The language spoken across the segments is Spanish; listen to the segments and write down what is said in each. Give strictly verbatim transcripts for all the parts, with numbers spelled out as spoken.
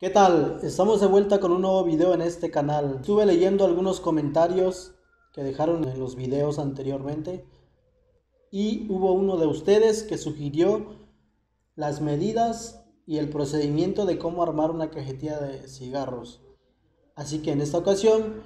¿Qué tal? Estamos de vuelta con un nuevo video en este canal. Estuve leyendo algunos comentarios que dejaron en los videos anteriormente y hubo uno de ustedes que sugirió las medidas y el procedimiento de cómo armar una cajetilla de cigarros. Así que en esta ocasión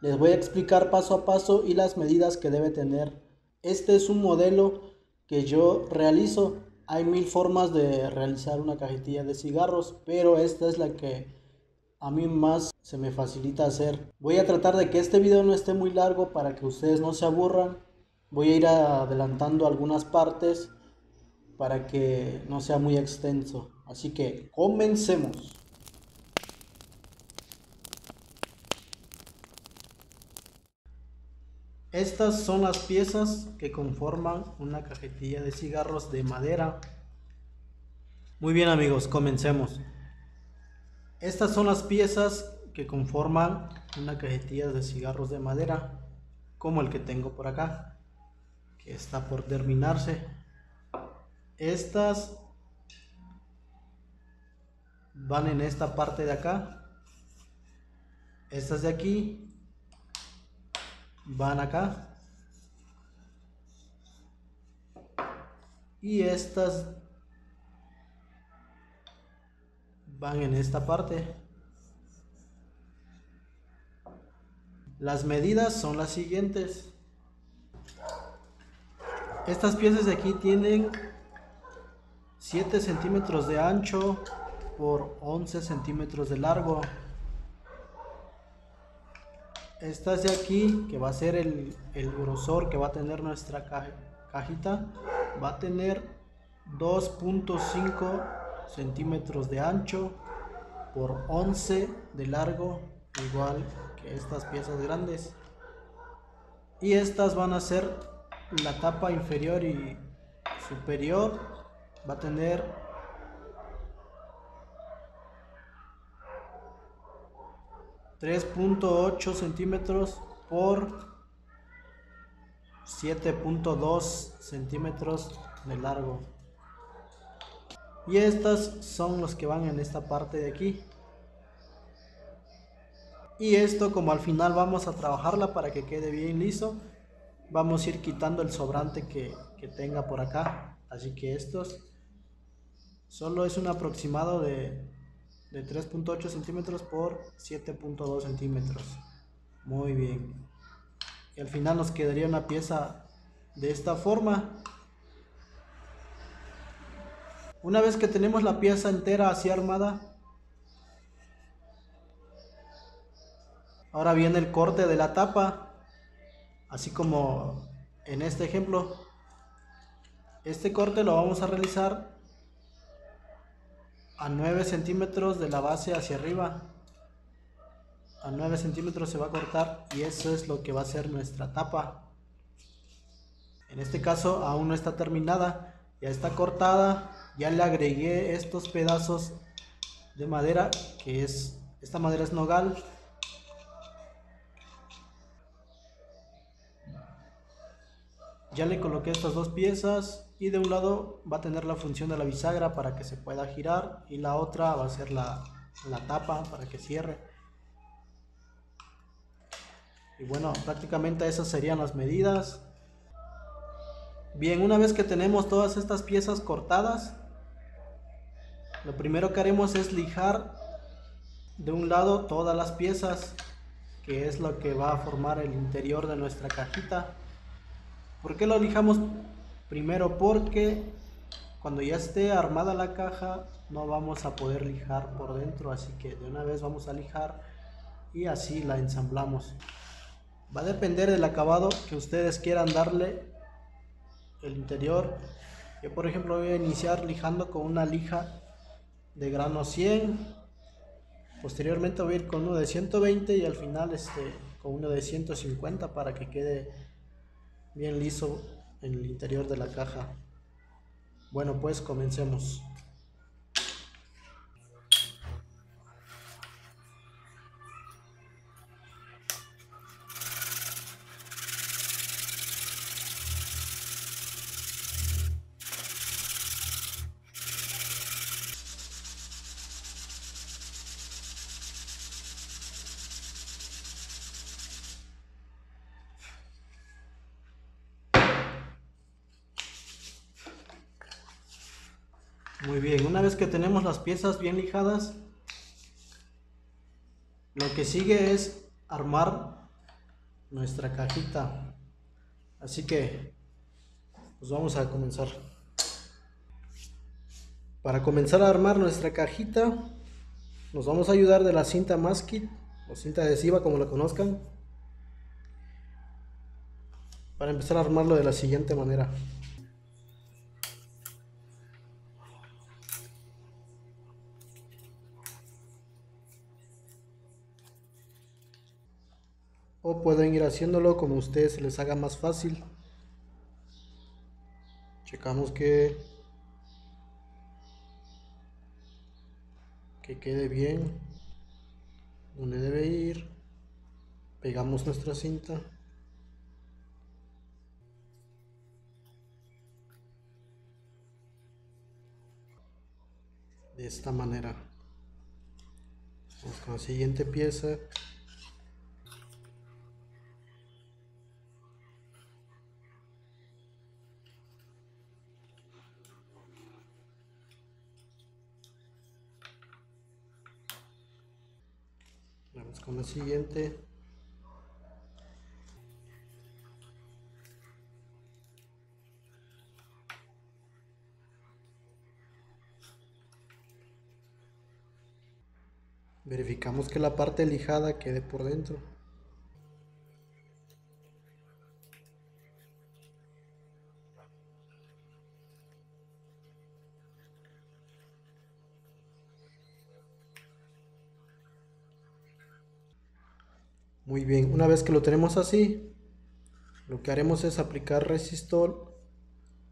les voy a explicar paso a paso y las medidas que debe tener. Este es un modelo que yo realizo. Hay mil formas de realizar una cajetilla de cigarros, pero esta es la que a mí más se me facilita hacer. Voy a tratar de que este video no esté muy largo para que ustedes no se aburran. Voy a ir adelantando algunas partes para que no sea muy extenso. Así que comencemos. Estas son las piezas que conforman una cajetilla de cigarros de madera. Muy bien amigos, comencemos. Estas son las piezas que conforman una cajetilla de cigarros de madera, como el que tengo por acá, que está por terminarse. Estas van en esta parte de acá. Estas de aquí van acá, y estas van en esta parte. Las medidas son las siguientes. Estas piezas de aquí tienen siete centímetros de ancho por once centímetros de largo. Estas de aquí, que va a ser el, el grosor que va a tener nuestra caja, cajita, va a tener dos punto cinco centímetros de ancho por once de largo, igual que estas piezas grandes. Y estas van a ser la tapa inferior y superior, va a tener tres punto ocho centímetros por siete punto dos centímetros de largo. Y estas son los que van en esta parte de aquí. Y esto, como al final vamos a trabajarla para que quede bien liso, vamos a ir quitando el sobrante que, que tenga por acá. Así que estos solo es un aproximado de de tres punto ocho centímetros por siete punto dos centímetros. Muy bien, y al final nos quedaría una pieza de esta forma. Una vez que tenemos la pieza entera así armada, ahora viene el corte de la tapa, así como en este ejemplo. Este corte lo vamos a realizar a nueve centímetros de la base hacia arriba. A nueve centímetros se va a cortar, y eso es lo que va a ser nuestra tapa. En este caso aún no está terminada, ya está cortada. Ya le agregué estos pedazos de madera, que es, esta madera es nogal. Ya le coloqué estas dos piezas, y de un lado va a tener la función de la bisagra para que se pueda girar, y la otra va a ser la, la tapa para que cierre. Y bueno, prácticamente esas serían las medidas. Bien, una vez que tenemos todas estas piezas cortadas, lo primero que haremos es lijar de un lado todas las piezas, que es lo que va a formar el interior de nuestra cajita. ¿Por qué lo lijamos? Primero, porque cuando ya esté armada la caja no vamos a poder lijar por dentro, así que de una vez vamos a lijar y así la ensamblamos. Va a depender del acabado que ustedes quieran darle el interior. Yo por ejemplo voy a iniciar lijando con una lija de grano cien, posteriormente voy a ir con uno de ciento veinte y al final este, con uno de ciento cincuenta para que quede bien liso en el interior de la caja. Bueno, pues comencemos. Muy bien, una vez que tenemos las piezas bien lijadas, lo que sigue es armar nuestra cajita. Así que pues vamos a comenzar. Para comenzar a armar nuestra cajita, nos vamos a ayudar de la cinta masking o cinta adhesiva, como la conozcan, para empezar a armarlo de la siguiente manera. O pueden ir haciéndolo como a ustedes se les haga más fácil. Checamos que que quede bien donde debe ir. Pegamos nuestra cinta. De esta manera. Vamos con la siguiente pieza. Vamos con la siguiente. Verificamos que la parte lijada quede por dentro. Muy bien, una vez que lo tenemos así, lo que haremos es aplicar resistol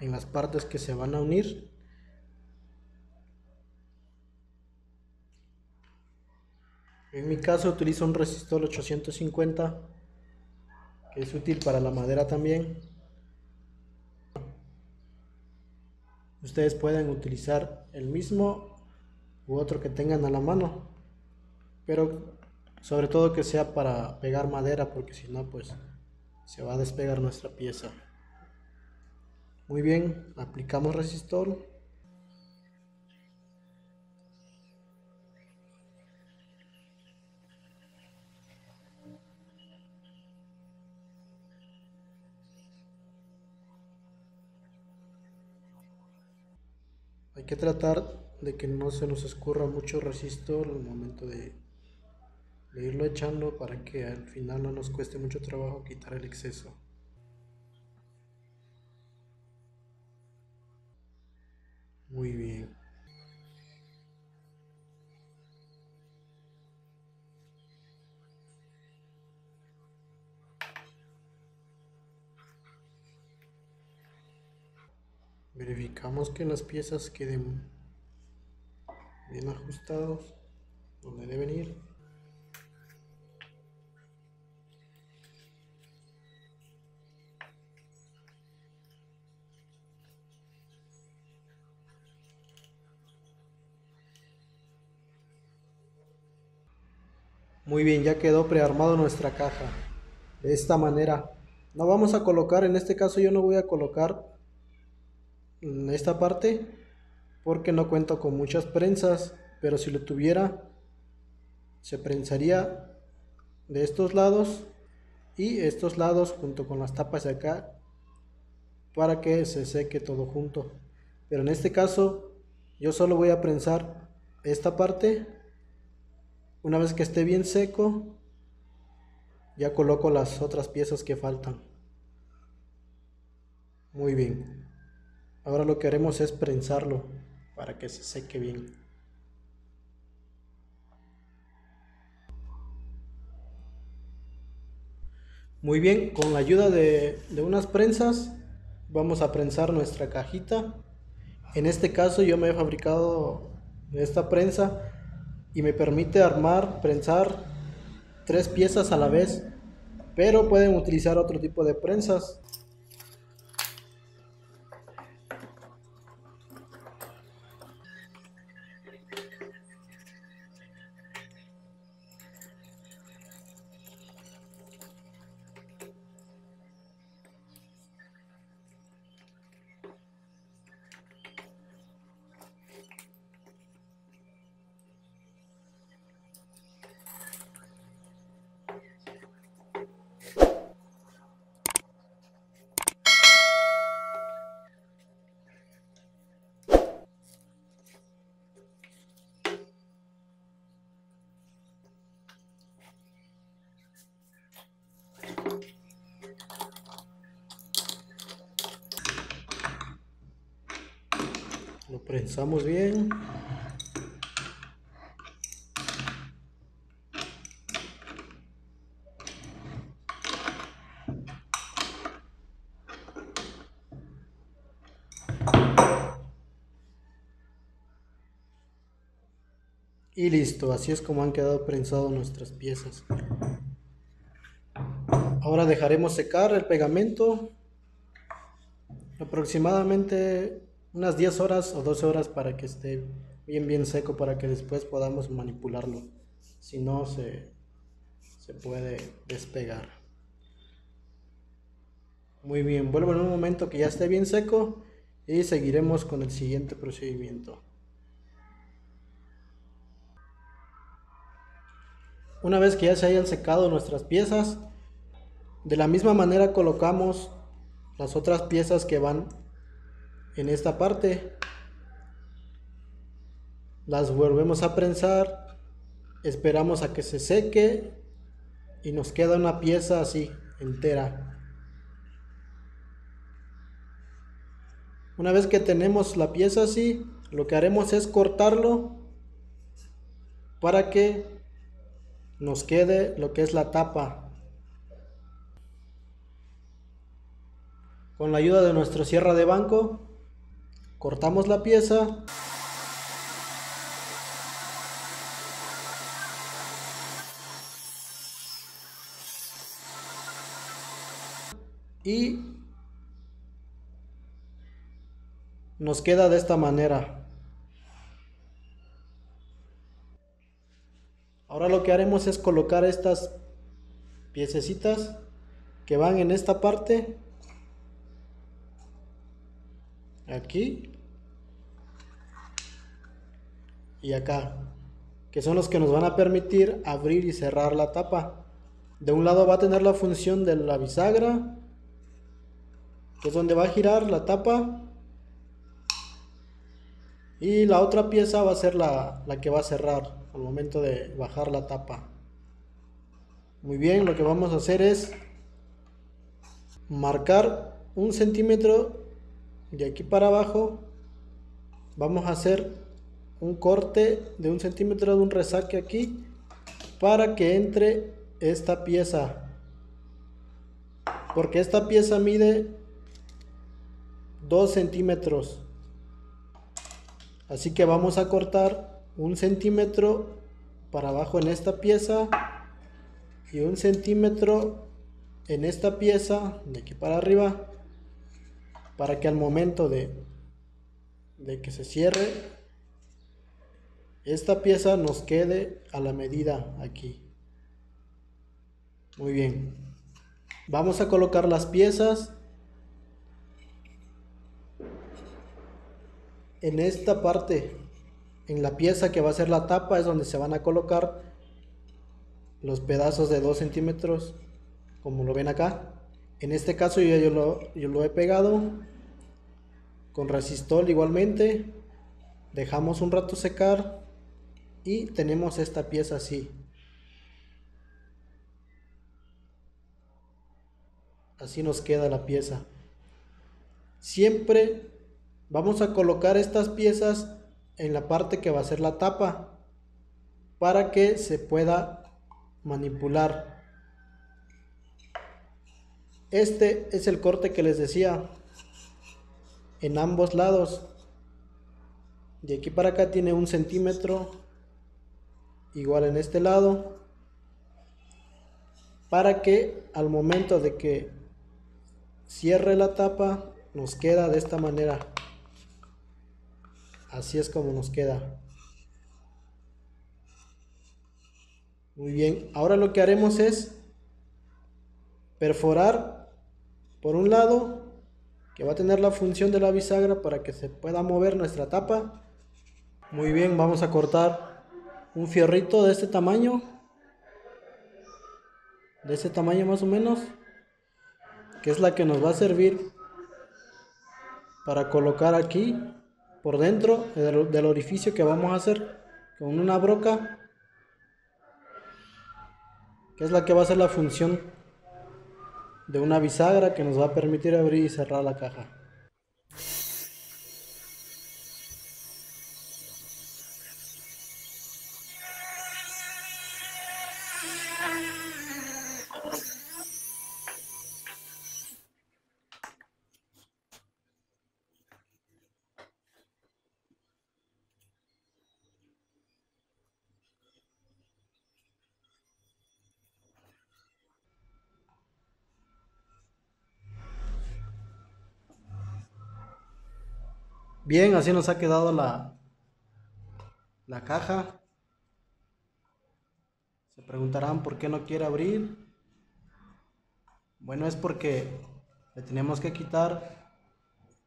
en las partes que se van a unir. En mi caso utilizo un resistol ochocientos cincuenta, que es útil para la madera también. Ustedes pueden utilizar el mismo u otro que tengan a la mano, pero sobre todo que sea para pegar madera, porque si no, pues se va a despegar nuestra pieza. Muy bien, aplicamos resistol. Hay que tratar de que no se nos escurra mucho resistor al momento de, de irlo echando, para que al final no nos cueste mucho trabajo quitar el exceso. Muy bien. Verificamos que las piezas queden bien ajustados donde deben ir. Muy bien, ya quedó prearmado nuestra caja de esta manera. No vamos a colocar, en este caso yo no voy a colocar en esta parte porque no cuento con muchas prensas, pero si lo tuviera se prensaría de estos lados y estos lados junto con las tapas de acá para que se seque todo junto, pero en este caso yo solo voy a prensar esta parte. Una vez que esté bien seco, ya coloco las otras piezas que faltan. Muy bien. Ahora lo que haremos es prensarlo para que se seque bien. Muy bien, con la ayuda de, de unas prensas vamos a prensar nuestra cajita. En este caso yo me he fabricado esta prensa y me permite armar, prensar tres piezas a la vez, pero pueden utilizar otro tipo de prensas. Lo prensamos bien. Y listo, así es como han quedado prensadas nuestras piezas. Ahora dejaremos secar el pegamento aproximadamente unas diez horas o doce horas para que esté bien bien seco, para que después podamos manipularlo. Si no, se, se puede despegar. Muy bien, vuelvo en un momento que ya esté bien seco y seguiremos con el siguiente procedimiento. Una vez que ya se hayan secado nuestras piezas, de la misma manera colocamos las otras piezas que van en esta parte. Las volvemos a prensar, esperamos a que se seque y nos queda una pieza así, entera. Una vez que tenemos la pieza así, lo que haremos es cortarlo para que nos quede lo que es la tapa. Con la ayuda de nuestra sierra de banco, cortamos la pieza. Y nos queda de esta manera. Ahora lo que haremos es colocar estas piececitas que van en esta parte, aquí y acá, que son los que nos van a permitir abrir y cerrar la tapa. De un lado va a tener la función de la bisagra, que es donde va a girar la tapa, y la otra pieza va a ser la, la que va a cerrar al momento de bajar la tapa. Muy bien, lo que vamos a hacer es marcar un centímetro de aquí para abajo. Vamos a hacer un corte de un centímetro de un resaque aquí para que entre esta pieza, porque esta pieza mide dos centímetros, así que vamos a cortar un centímetro para abajo en esta pieza y un centímetro en esta pieza de aquí para arriba, para que al momento de, de que se cierre esta pieza nos quede a la medida aquí. Muy bien, vamos a colocar las piezas en esta parte. En la pieza que va a ser la tapa es donde se van a colocar los pedazos de dos centímetros, como lo ven acá. En este caso yo, yo, lo, yo lo he pegado con resistol igualmente. Dejamos un rato secar y tenemos esta pieza así. Así nos queda la pieza. Siempre vamos a colocar estas piezas en la parte que va a ser la tapa para que se pueda manipular. Este es el corte que les decía, en ambos lados. De aquí para acá tiene un centímetro, igual en este lado, para que al momento de que cierre la tapa nos queda de esta manera. Así es como nos queda. Muy bien, ahora lo que haremos es perforar por un lado, que va a tener la función de la bisagra para que se pueda mover nuestra tapa. Muy bien, vamos a cortar un fierrito de este tamaño, de este tamaño más o menos, que es la que nos va a servir para colocar aquí por dentro del orificio que vamos a hacer con una broca, que es la que va a ser la función de una bisagra que nos va a permitir abrir y cerrar la caja. Bien, así nos ha quedado la, la caja. Se preguntarán por qué no quiere abrir. Bueno, es porque le tenemos que quitar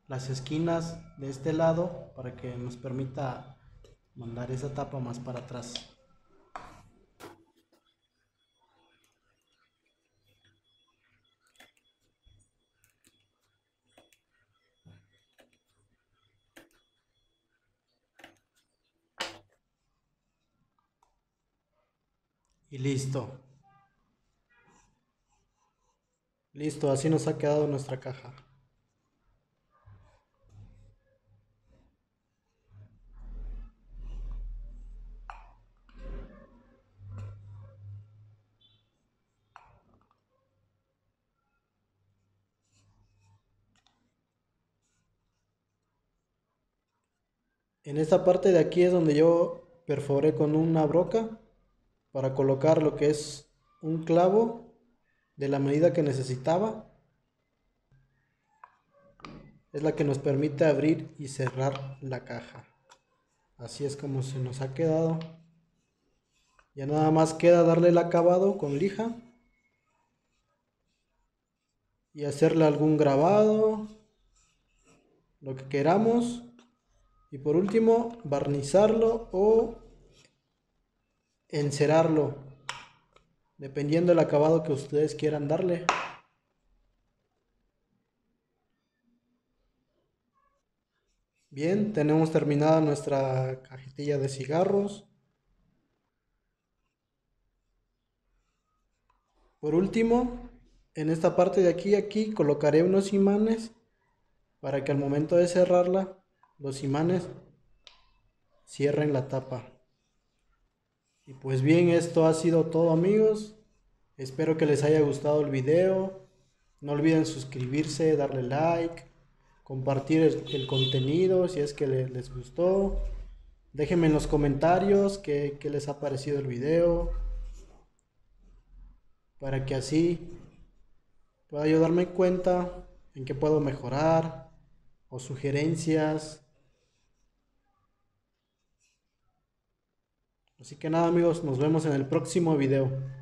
las esquinas de este lado para que nos permita mandar esa tapa más para atrás. Y listo. Listo, así nos ha quedado nuestra caja. En esta parte de aquí es donde yo perforé con una broca para colocar lo que es un clavo de la medida que necesitaba. Es la que nos permite abrir y cerrar la caja. Así es como se nos ha quedado. Ya nada más queda darle el acabado con lija y hacerle algún grabado, lo que queramos, y por último barnizarlo o encerarlo, dependiendo del acabado que ustedes quieran darle. Bien, tenemos terminada nuestra cajetilla de cigarros. Por último, en esta parte de aquí aquí colocaré unos imanes para que al momento de cerrarla, los imanes cierren la tapa. Y pues bien, esto ha sido todo, amigos. Espero que les haya gustado el video. No olviden suscribirse, darle like, compartir el, el contenido si es que le, les gustó. Déjenme en los comentarios qué, qué les ha parecido el video, para que así pueda yo darme cuenta en qué puedo mejorar o sugerencias. Así que nada, amigos, nos vemos en el próximo video.